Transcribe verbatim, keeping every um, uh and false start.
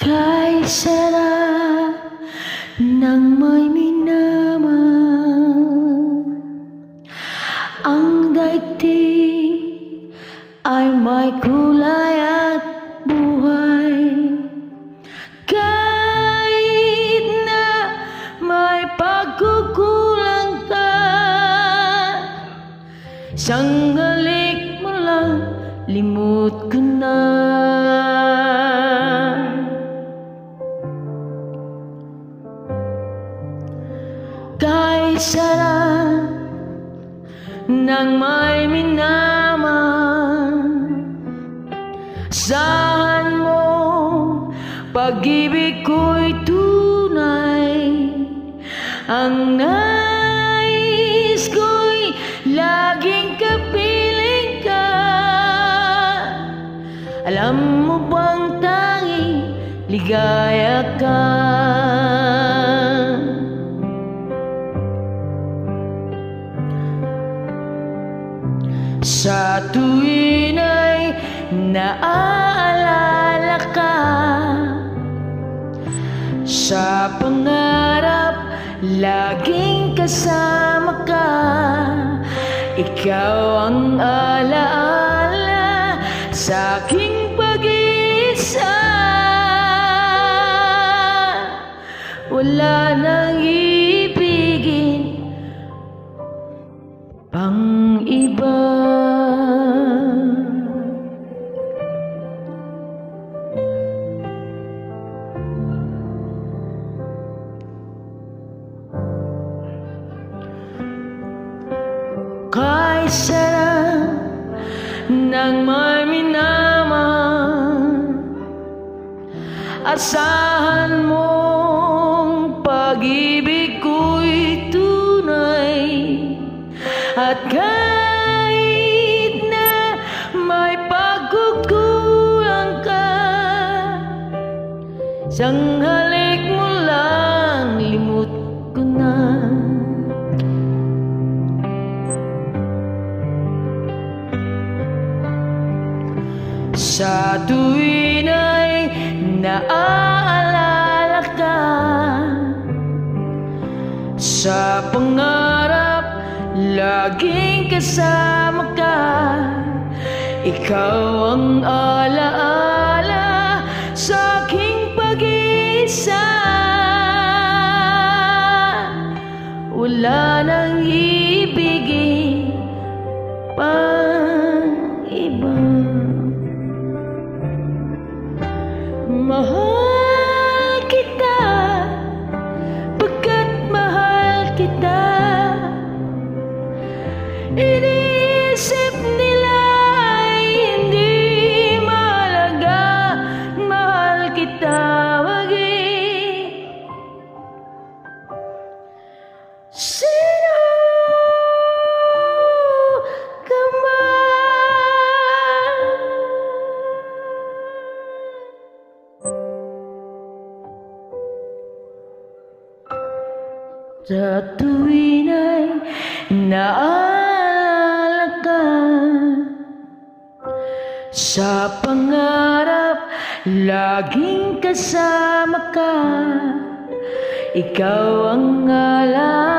Kai sera nang mai minama ang daiti ay may kulay at buhay kahit na may pagkukulang ka isang halik mo lang limot ko na. Kay sara nang may minama, saan mo pag-ibig ko'y tunay, ang nais ko'y laging kapiling ka. Alam mo bang tanging ligaya ka? Sa tuwin ay naaalala ka, sa pangarap laging kasama ka. Ikaw ang alaala sa aking pag-iisa, wala nang ibigin pang iba. Kay sera nang may minama, asahan mong pag-ibig ko'y tunay, at kahit na may pagkukulang ka, isang halik mo lang limot ko na. Sa tuwin ay naaalala ka, sa pangarap laging kasama ka. Ikaw ang alaala sa aking pag-iisa, wala nang ibigin pang iba. Mahal kita, pagkat mahal kita, iniisip nila ay hindi mahalaga. Mahal kita maging sino ka man. Sa tuwin ay naaalala ka, sa pangarap laging kasama ka. Ikaw ang ala